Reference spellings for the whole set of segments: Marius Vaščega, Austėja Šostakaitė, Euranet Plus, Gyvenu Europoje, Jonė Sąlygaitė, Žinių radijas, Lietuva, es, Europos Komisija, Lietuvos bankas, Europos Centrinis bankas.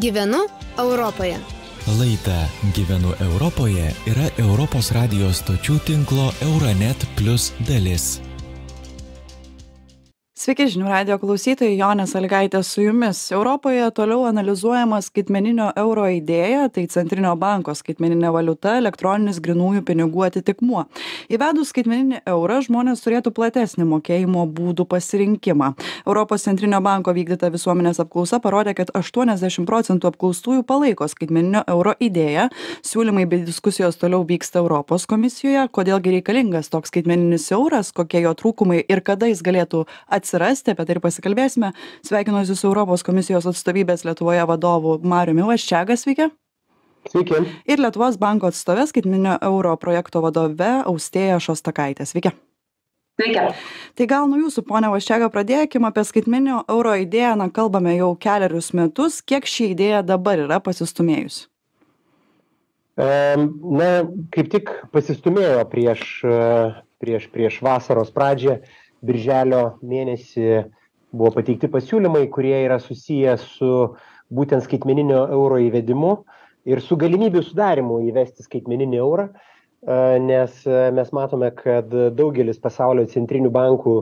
Gyvenu Europoje. Laida Gyvenu Europoje yra Europos radijos stočių tinklo Euranet Plus dalis. Sveiki žinių radijo klausytojai, Jonė Sąlygaitė su jumis. Europoje toliau analizuojama skaitmeninio euro idėja, tai centrinio banko skaitmeninė valiuta, elektroninis grynųjų pinigų atitikmuo. Įvedus skaitmeninį eurą, žmonės turėtų platesnį mokėjimo būdų pasirinkimą. Europos centrinio banko vykdyta visuomenės apklausa parodė, kad 80% apklaustųjų palaiko skaitmeninio euro idėją. Siūlymai bei diskusijos toliau vyksta Europos komisijoje. Kodėlgi reikalingas toks skaitmeninis euras, kokie jo trūkumai ir kada jis galėtų atsirasti, apie tai ir pasikalbėsime. Sveikinuosi su Europos komisijos atstovybės Lietuvoje vadovu Mariumi Vaščega, sveiki. Sveiki. Ir Lietuvos banko atstovė skaitmeninio euro projekto vadove Austėja Šostakaitė, sveiki. Sveiki. Tai gal nuo jūsų, ponia Vaščega, pradėkime. Apie skaitmeninio euro idėją kalbame jau kelerius metus. Kiek ši idėja dabar yra pasistumėjusi? Na, kaip tik pasistumėjo prieš vasaros pradžią. Birželio mėnesį buvo pateikti pasiūlymai, kurie yra susiję su būtent skaitmeninio euro įvedimu ir su galimybių sudarimu įvesti skaitmeninį eurą, nes mes matome, kad daugelis pasaulio centrinių bankų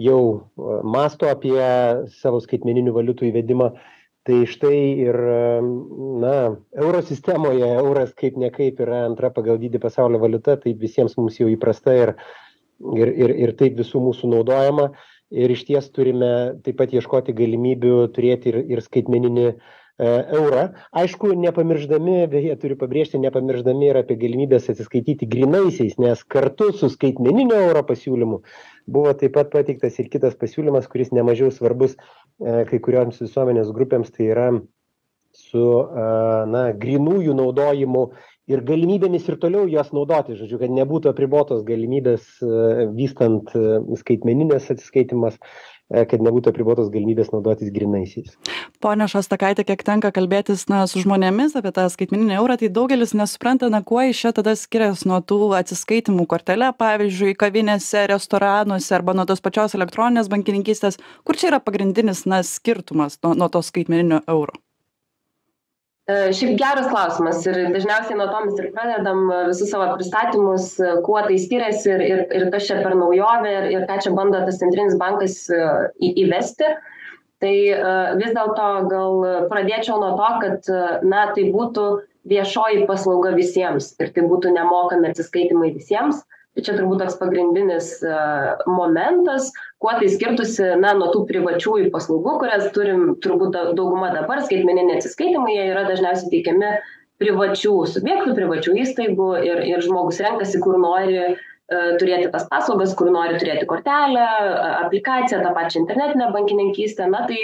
jau mąsto apie savo skaitmeninių valiutų įvedimą. Tai štai ir euro sistemoje euras kaip nekaip yra antra pagal dydį pasaulio valiuta, tai visiems mums jau įprasta ir taip visų mūsų naudojama. Ir iš ties turime taip pat ieškoti galimybių turėti ir skaitmeninį eurą. Aišku, turiu pabrėžti, nepamiršdami ir apie galimybės atsiskaityti grinaisiais, nes kartu su skaitmeninio euro pasiūlymu buvo taip pat pateiktas ir kitas pasiūlymas, kuris nemažiau svarbus kai kurioms visuomenės grupėms, tai yra su grinųjų naudojimu ir galimybėmis ir toliau juos naudoti, žodžiu, kad nebūtų apribotos galimybės vystant skaitmeninės atsiskaitimas, kad nebūtų apribotos galimybės naudotis grinaisiais. Pone Šostakaitė, kiek tenka kalbėtis su žmonėmis apie tą skaitmeninį eurą, tai daugelis nesupranta, kuo jis čia tada skiriasi nuo tų atsiskaitimų kortele, pavyzdžiui, kavinėse, restoranuose arba nuo tos pačios elektroninės bankininkystės. Kur čia yra pagrindinis skirtumas nuo to skaitmeninio euro? Šiaip geras klausimas ir dažniausiai nuo to mes ir pradedam visus savo pristatymus, kuo tai skiriasi ir kas čia per naujovė ir ką čia bando tas centrinis bankas įvesti. Tai vis dėlto gal pradėčiau nuo to, kad tai būtų viešoji paslauga visiems ir tai būtų nemokami atsiskaitimai visiems. Čia turbūt toks pagrindinis momentas, kuo tai skirtusi nuo tų privačiųjų paslaugų, kurias turim turbūt dauguma dabar. Skaitmeniniai atsiskaitimai, jie yra dažniausiai teikiami privačių subjektų, privačių įstaigų ir žmogus renkasi, kur nori turėti tas paslaugas, kur nori turėti kortelę, aplikaciją, tą pačią internetinę bankininkystę. Tai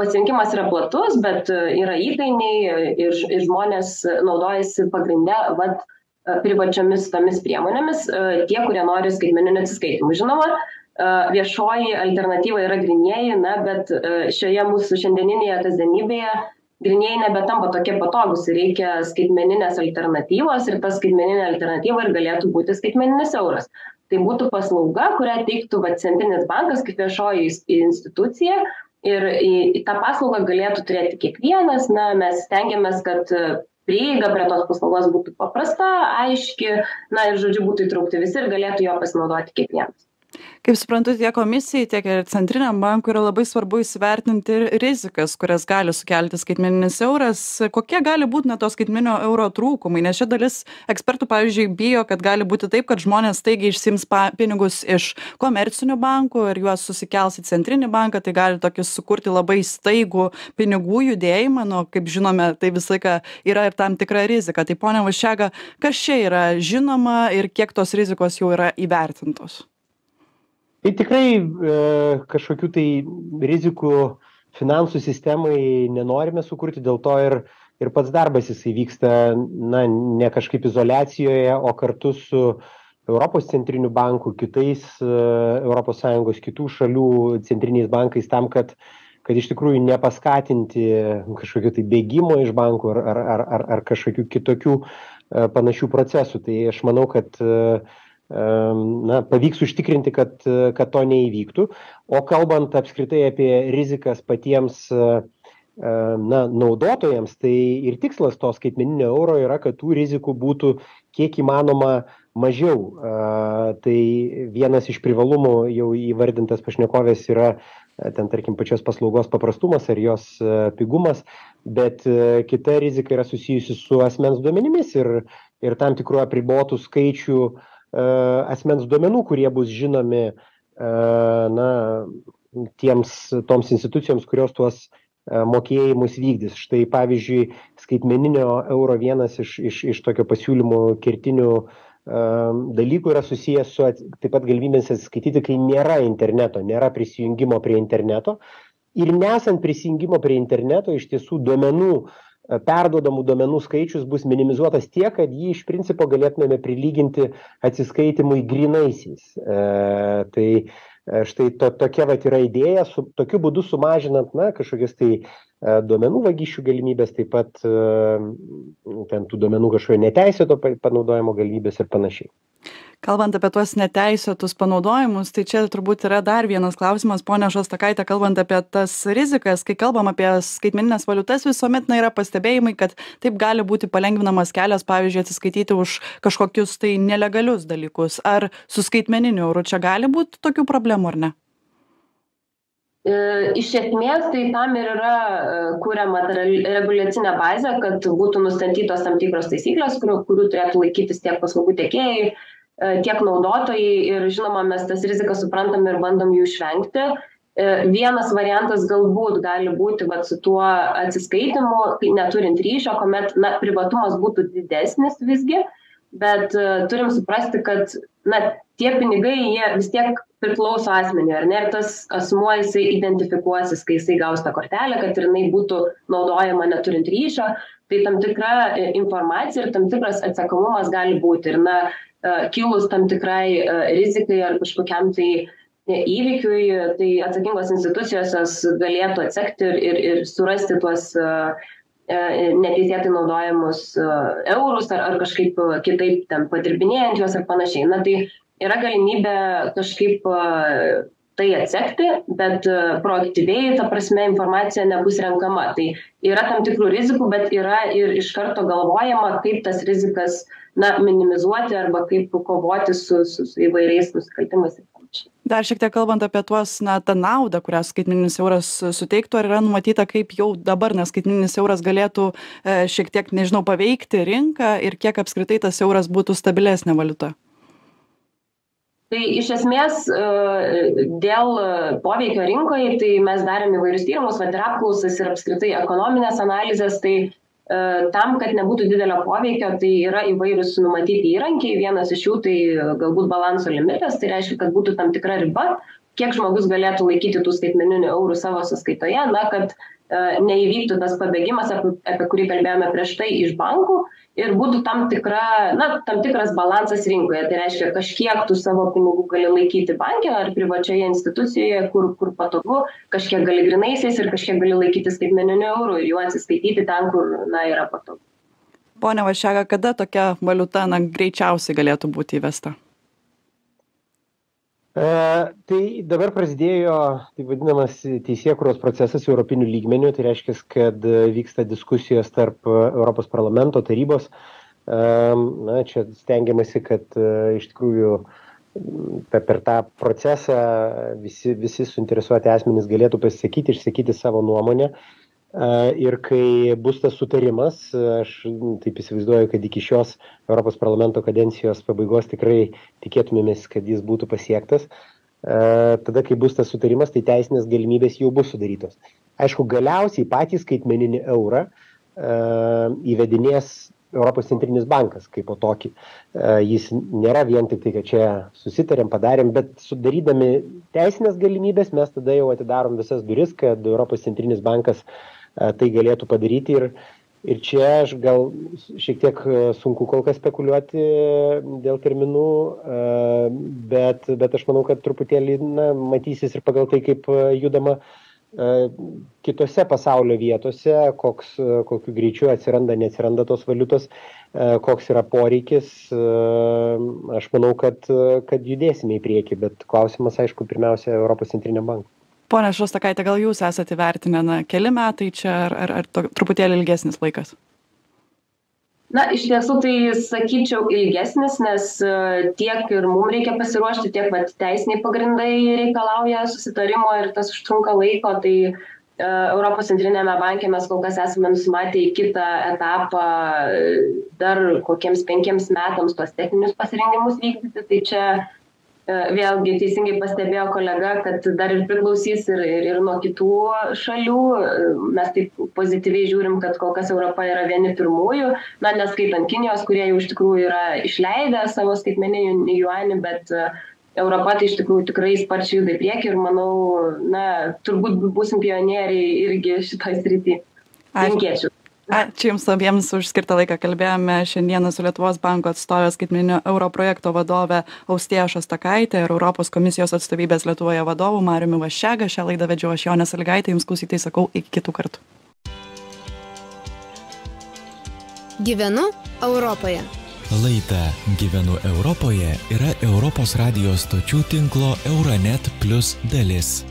pasirinkimas yra platus, bet yra įkainiai ir žmonės naudojasi pagrindę privačiomis tomis priemonėmis, tie, kurie nori skaitmeninių atsiskaitimų. Žinoma, viešoji alternatyva yra grynieji, bet šioje mūsų šiandieninėje kasdienybėje grynieji nebetampa tokie patogūs, reikia skaitmeninės alternatyvos ir ta skaitmeninė alternatyva ir galėtų būti skaitmeninis euras. Tai būtų paslauga, kurią teiktų centrinis bankas kaip viešoji institucija ir tą paslaugą galėtų turėti kiekvienas. Mes stengiamės, kad prieiga prie tos paslaugos būtų paprasta, aiški, ir žodžiu būtų įtraukti visi ir galėtų jo pasinaudoti kiekvienas. Kaip suprantu, tiek komisijai, tiek ir centriniam bankui yra labai svarbu įsivertinti ir rizikas, kurias gali sukelti skaitmeninis euras. Kokie gali būti to skaitmeninio euro trūkumai? Nes čia dalis ekspertų, pavyzdžiui, bijo, kad gali būti taip, kad žmonės staigiai išsiims pinigus iš komercinių bankų ir juos susikels į centrinį banką, tai gali tokį sukurti labai staigų pinigų judėjimą. Kaip žinome, tai visą laiką yra ir tam tikra rizika. Tai, ponia Vaščega, kas čia yra žinoma ir kiek tos rizikos jau yra įvertintos? Tai tikrai kažkokių tai rizikų finansų sistemai nenorime sukurti, dėl to ir pats darbas jisai vyksta ne kažkaip izoliacijoje, o kartu su Europos centriniu banku, kitais ES kitų šalių centriniais bankais tam, kad iš tikrųjų nepaskatinti kažkokio tai bėgimo iš bankų ar kažkokių kitokių panašių procesų. Tai aš manau, kad pavyks užtikrinti, kad to neįvyktų. O kalbant apskritai apie rizikas patiems na, naudotojams, tai ir tikslas to skaitmeninio euro yra, kad tų rizikų būtų kiek įmanoma mažiau. Tai vienas iš privalumų jau įvardintas pašnekovės yra ten, tarkim, pačios paslaugos paprastumas ar jos pigumas, bet kita rizika yra susijusi su asmens duomenimis ir tam tikrų apribotų skaičių asmens duomenų, kurie bus žinomi na, toms institucijoms, kurios tuos mokėjimus vykdys. Štai, pavyzdžiui, skaitmeninio euro vienas iš tokio pasiūlymų kertinių dalykų yra susijęs su taip pat galimybės atsiskaityti, kai nėra interneto, nėra prisijungimo prie interneto. Ir nesant prisijungimo prie interneto, iš tiesų duomenų, perduodamų duomenų skaičius bus minimizuotas tiek, kad jį iš principo galėtume prilyginti atsiskaitimui grinaisiais. Tai štai tokia vat yra idėja, su tokiu būdu sumažinant, na, kažkokias tai duomenų vagysčių galimybės, taip pat ten tų duomenų kažkokio neteisėto panaudojimo galimybės ir panašiai. Kalbant apie tuos neteisėtus panaudojimus, tai čia turbūt yra dar vienas klausimas, ponia Šostakaitė, kalbant apie tas rizikas, kai kalbam apie skaitmeninės valiutas, visuomet na, yra pastebėjimai, kad taip gali būti palengvinamas kelias, pavyzdžiui, atsiskaityti už kažkokius tai nelegalius dalykus. Ar su skaitmeniniu euru čia gali būti tokių problemų ar ne? Iš esmės, tai tam ir yra kuriama reguliacinė bazė, kad būtų nustatytos tam tikros taisyklės, kurių turėtų laikytis tiek paslaugų tiekėjai, tiek naudotojai ir, žinoma, mes tas rizikas suprantam ir bandom jų išvengti. Vienas variantas galbūt gali būti vat, su tuo atsiskaitimu, neturint ryšio, kuomet na, privatumas būtų didesnis visgi, bet turim suprasti, kad na, tie pinigai jie vis tiek priklauso asmeniui, ar ne, ir tas asmuo jisai identifikuosis, kai jisai gaus tą kortelę, kad ir jinai būtų naudojama neturint ryšio, tai tam tikra informacija ir tam tikras atsakomumas gali būti ir na, kilus tam tikrai rizikai ar kažkokiam tai įvykiui, tai atsakingos institucijos galėtų atsekti ir surasti tuos neteisėtai naudojamus eurus ar kažkaip kitaip ten padirbinėjant juos ar panašiai. Na, tai yra galimybė kažkaip tai atsekti, bet proaktyviai, ta prasme, informacija nebus renkama. Tai yra tam tikrų rizikų, bet yra ir iš karto galvojama, kaip tas rizikas na, minimizuoti arba kaip kovoti su įvairiais nusikaltimais. Dar šiek tiek kalbant apie tuos, na, tą naudą, kurią skaitmeninis euras suteiktų, ar yra numatyta, kaip jau dabar, nes skaitmeninis euras galėtų šiek tiek, nežinau, paveikti rinką ir kiek apskritai tas euras būtų stabilesnė valiuta? Tai iš esmės dėl poveikio rinkoje, tai mes darėm įvairius tyrimus, vat ir apklausas ir apskritai ekonominės analizės, tai tam, kad nebūtų didelio poveikio, tai yra įvairius numatyti įrankiai, vienas iš jų tai galbūt balanso limitas, tai reiškia, kad būtų tam tikra riba, kiek žmogus galėtų laikyti tų skaitmeninių eurų savo sąskaitoje, na, kad neįvyktų tas pabėgimas, apie kurį kalbėjome prieš tai iš bankų ir būtų tam tikras balansas rinkoje, tai reiškia, kažkiek tu savo pinigų gali laikyti banke ar privačioje institucijoje, kur patogu, kažkiek gali grinaisiais ir kažkiek gali laikyti skaitmeninių eurų ir jų atsiskaityti ten, kur na, yra patogu. Pone Vaščega, kada tokia valiuta na, greičiausiai galėtų būti įvesta? Tai dabar prasidėjo taip vadinamas teisėkūros procesas europinių lygmenių, tai reiškia, kad vyksta diskusijos tarp Europos parlamento tarybos. Na, čia stengiamasi, kad iš tikrųjų per tą procesą visi suinteresuoti asmenys galėtų pasisakyti, išsakyti savo nuomonę. Ir kai bus tas sutarimas, aš taip įsivaizduoju, kad iki šios Europos parlamento kadencijos pabaigos tikrai tikėtumėmės, kad jis būtų pasiektas. Tada, kai bus tas sutarimas, tai teisinės galimybės jau bus sudarytos. Aišku, galiausiai patį skaitmeninį eurą įvedinės Europos Centrinis bankas kaip po tokį. Jis nėra vien tik tai, kad čia susitarėm, padarėm, bet sudarydami teisinės galimybės mes tada jau atidarom visas duris, kad Europos Centrinis bankas tai galėtų padaryti ir čia aš gal šiek tiek sunku kol kas spekuliuoti dėl terminų, bet aš manau, kad truputėlį na, matysis ir pagal tai, kaip judama kitose pasaulio vietose, kokiu greičiu atsiranda, neatsiranda tos valiutos, koks yra poreikis, aš manau, kad judėsime į priekį, bet klausimas, aišku, pirmiausia, Europos Centrinio banko. Ponia Šostakaitė, gal jūs esate įvertinę, na, keli metai čia ar truputėlį ilgesnis laikas? Na, iš tiesų, tai sakyčiau ilgesnis, nes tiek ir mums reikia pasiruošti, tiek vat, teisiniai pagrindai reikalauja susitarimo ir tas užtrunka laiko. Tai Europos Centrinėme banke mes kol kas esame nusimatę į kitą etapą dar kokiems 5 metams tuos techninius pasirengimus vykdyti. Tai čia vėlgi teisingai pastebėjo kolega, kad dar ir priklausys ir nuo kitų šalių. Mes taip pozityviai žiūrim, kad kol kas Europa yra vieni pirmųjų, na, neskaitant Kinijos, kurie jau iš tikrųjų yra išleidę savo skaitmeninį juanį, bet Europa tai iš tikrųjų tikrai sparčiai juda į priekį ir manau, na, turbūt būsim pionieriai irgi šitoj srity. Linkėčiau. Ačiū Jums abiems už skirtą laiką. Kalbėjome šiandieną su Lietuvos banko atstovė skaitmeninio euro projekto vadove Austėja Šostakaitė ir Europos komisijos atstovybės Lietuvoje vadovu Mariumi Vaščega. Šią laidą vedžiau aš, Jonė Sąlygaitė. Jums klausytojai sakau iki kitų kartų. Gyvenu Europoje. Laida Gyvenu Europoje yra Europos radijo stočių tinklo Euranet Plus dalis.